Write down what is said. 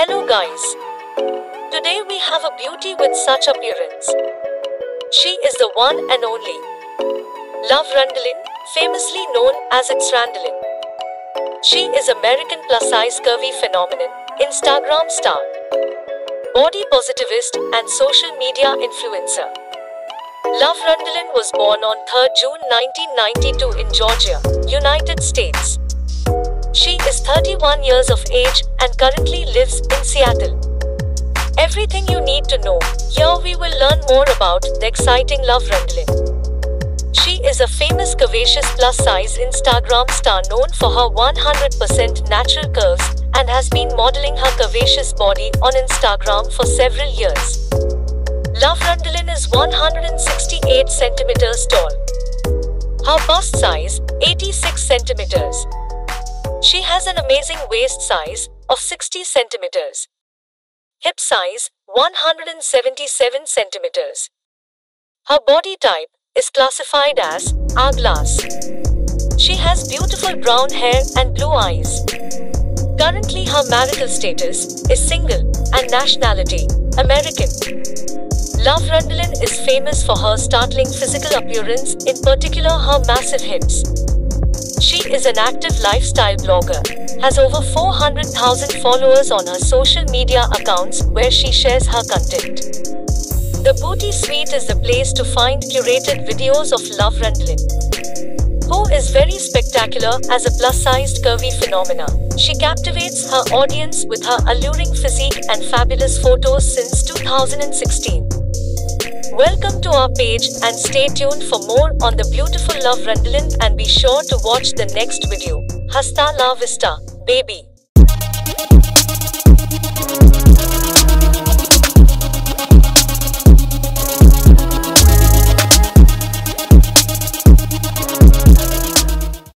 Hello guys, today we have a beauty with such appearance. She is the one and only Love Randalin, famously known as It's Randalin. She is American plus-size curvy phenomenon, Instagram star, body positivist and social media influencer. Love Randalin was born on 3rd June 1992 in Georgia, United States. She is 31 years of age and currently lives in Seattle. Everything you need to know, here we will learn more about the exciting Love Randalin. She is a famous curvaceous plus-size Instagram star known for her 100% natural curves and has been modeling her curvaceous body on Instagram for several years. Love Randalin is 168 centimeters tall. Her bust size, 86 centimeters. She has an amazing waist size of 60 centimeters. Hip size, 177 centimeters. Her body type is classified as hourglass. She has beautiful brown hair and blue eyes. Currently her marital status is single and nationality, American. Love Randalin is famous for her startling physical appearance, in particular her massive hips. She is an active lifestyle blogger, has over 400,000 followers on her social media accounts where she shares her content. The Booty Sweet is the place to find curated videos of Love Randalin, who is very spectacular as a plus-sized curvy phenomena. She captivates her audience with her alluring physique and fabulous photos since 2016. Welcome to our page and stay tuned for more on the beautiful Love Randalin, and be sure to watch the next video. Hasta la vista, baby.